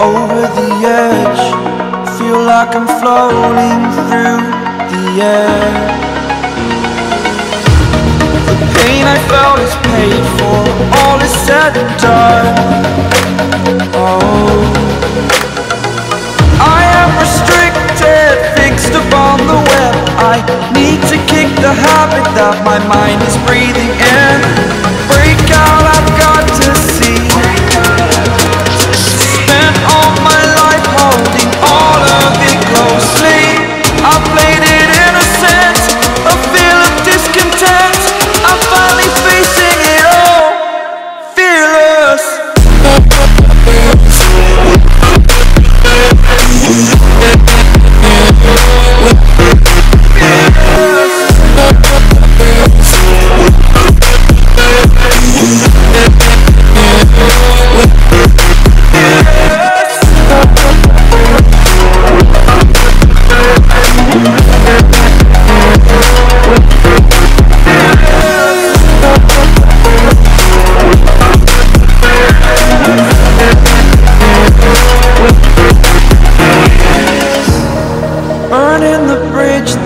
Over the edge, feel like I'm floating through the air. The pain I felt is paid for, all is said and done. Oh, I am restricted, fixed upon the web. I need to kick the habit that my mind is breathing in. Break out, I've got to see.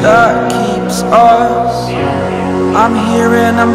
That keeps us. I'm here and I'm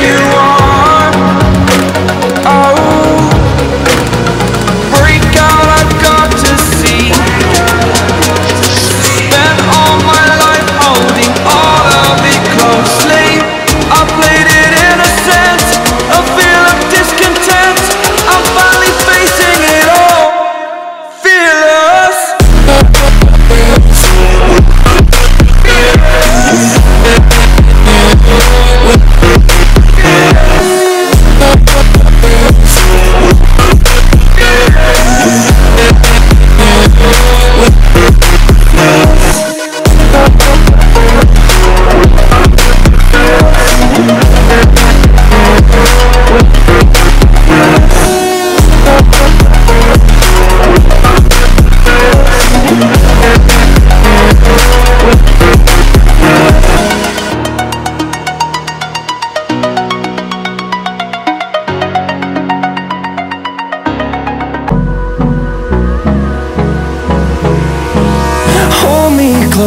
you are.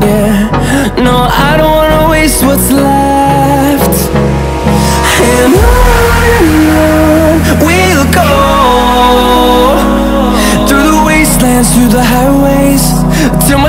Yeah, no, I don't wanna waste what's left. And on we'll go, through the wastelands, through the highways, till my